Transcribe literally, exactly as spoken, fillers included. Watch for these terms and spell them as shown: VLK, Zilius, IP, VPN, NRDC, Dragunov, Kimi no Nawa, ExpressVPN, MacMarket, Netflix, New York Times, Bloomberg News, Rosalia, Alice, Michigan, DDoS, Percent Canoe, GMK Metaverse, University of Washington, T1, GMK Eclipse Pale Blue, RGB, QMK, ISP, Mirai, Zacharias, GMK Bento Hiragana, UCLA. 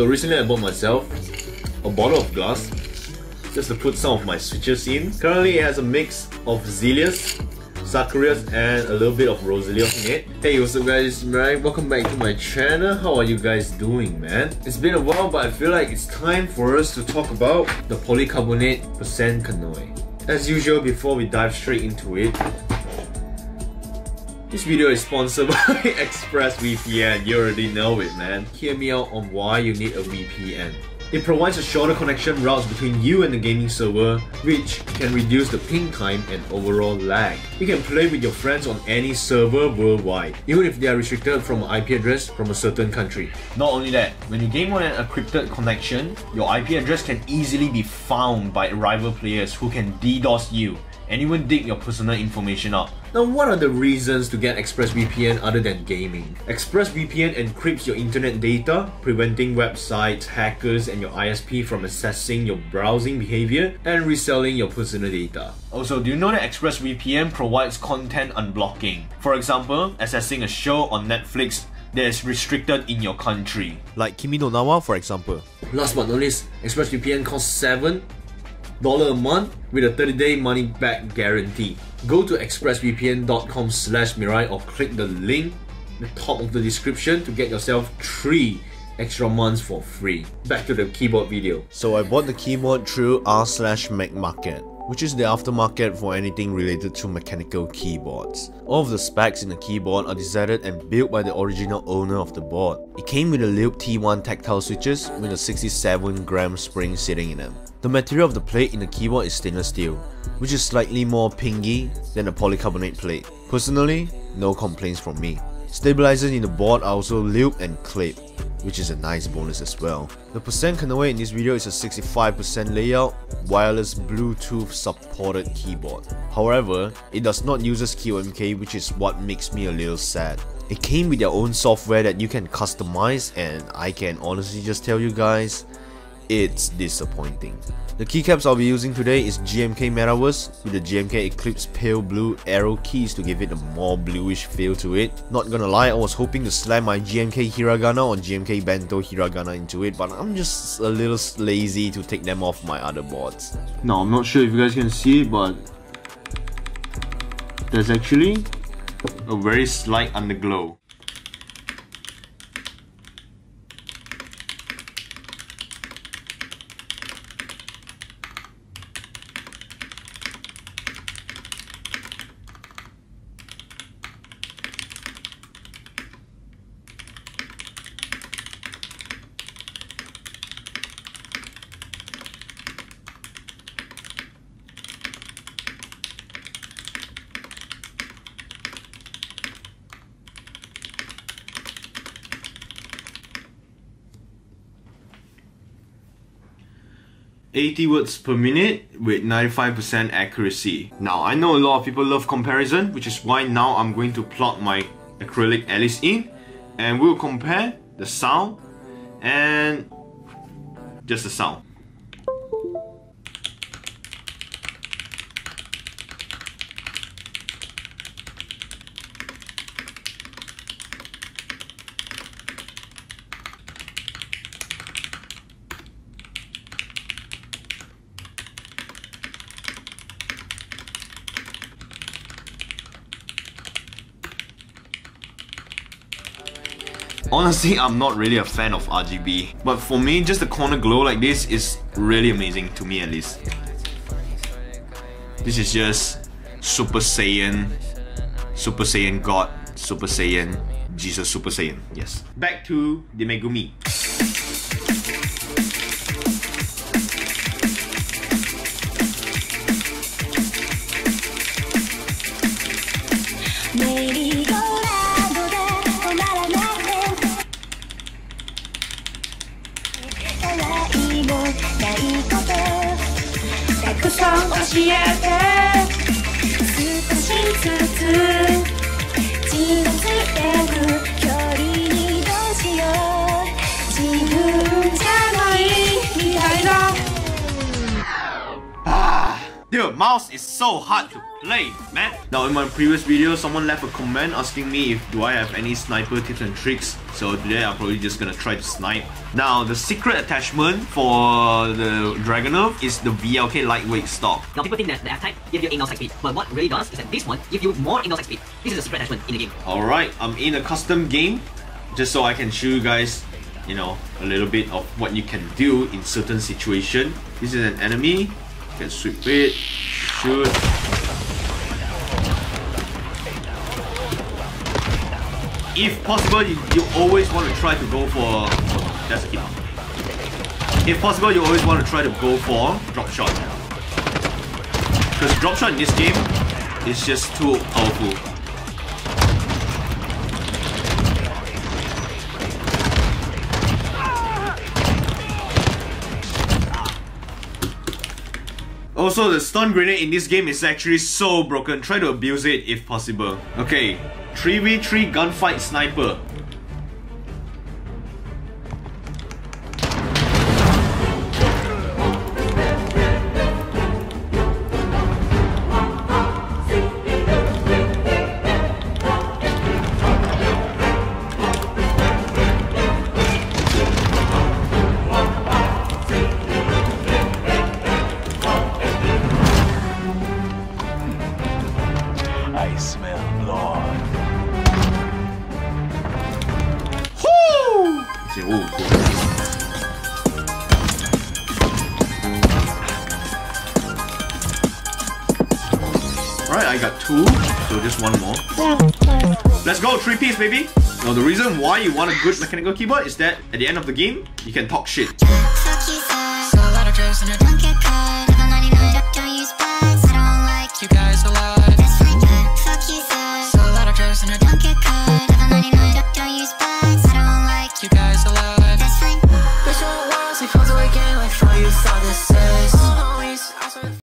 So recently I bought myself a bottle of glass just to put some of my switches in. Currently it has a mix of Zilius, Zacharias and a little bit of Rosalia in it. Hey, what's up guys, it's Mirai. Welcome back to my channel. How are you guys doing, man? It's been a while, but I feel like it's time for us to talk about the polycarbonate percent canoe. As usual, before we dive straight into it, this video is sponsored by ExpressVPN. You already know it, man. Hear me out on why you need a V P N. It provides a shorter connection routes between you and the gaming server, which can reduce the ping time and overall lag. You can play with your friends on any server worldwide, even if they are restricted from an I P address from a certain country. Not only that, when you game on an encrypted connection, your I P address can easily be found by rival players who can DDoS you and even dig your personal information up. Now, what are the reasons to get ExpressVPN other than gaming? ExpressVPN encrypts your internet data, preventing websites, hackers and your I S P from assessing your browsing behavior and reselling your personal data. Also, do you know that ExpressVPN provides content unblocking? For example, accessing a show on Netflix that is restricted in your country, like Kimi no Nawa for example. Last but not least, ExpressVPN costs seven dollars a month with a thirty day money back guarantee. Go to express V P N dot com slash Mirai or click the link at the top of the description to get yourself three extra months for free. Back to the keyboard video. So I bought the keyboard through r slash MacMarket, which is the aftermarket for anything related to mechanical keyboards. All of the specs in the keyboard are designed and built by the original owner of the board. It came with a loop T one tactile switches with a sixty-seven gram spring sitting in them. The material of the plate in the keyboard is stainless steel, which is slightly more pingy than a polycarbonate plate. Personally, no complaints from me. Stabilizers in the board are also lubed and clipped, which is a nice bonus as well. The percent Kanoe in this video is a sixty-five percent layout, wireless Bluetooth supported keyboard. However, it does not use Q M K, which is what makes me a little sad. It came with their own software that you can customize, and I can honestly just tell you guys, it's disappointing. The keycaps I'll be using today is G M K Metaverse with the G M K Eclipse Pale Blue arrow keys to give it a more bluish feel to it. Not gonna lie, I was hoping to slam my G M K Hiragana or G M K Bento Hiragana into it, but I'm just a little lazy to take them off my other boards. Now, I'm not sure if you guys can see it, but there's actually a very slight underglow. eighty words per minute with ninety-five percent accuracy. Now, I know a lot of people love comparison, which is why now I'm going to plug my acrylic Alice in and we'll compare the sound and just the sound. Honestly, I'm not really a fan of R G B, but for me, just the corner glow like this is really amazing, to me at least. This is just Super Saiyan, Super Saiyan God, Super Saiyan, Jesus Super Saiyan, yes. Back to the Megumi. mouse is so hard to play, man. Now in my previous video, someone left a comment asking me if do I have any sniper tips and tricks. So today I'm probably just gonna try to snipe. Now the secret attachment for the Dragunov is the V L K lightweight stock. Now people think that the attack gives you anal sight speed, but what really does is that this one gives you more anal sight speed. This is a secret attachment in the game. Alright, I'm in a custom game just so I can show you guys, you know, a little bit of what you can do in certain situation. This is an enemy. You can sweep it, shoot. If possible, you, you always want to try to go for that's a kill. If possible, you always want to try to go for drop shot, because drop shot in this game is just too powerful. Also, the stun grenade in this game is actually so broken. Try to abuse it if possible. Okay, three v three gunfight sniper. Alright, I got two, so just one more. Let's go, three piece, baby! Now, the reason why you want a good mechanical keyboard is that at the end of the game, you can talk shit.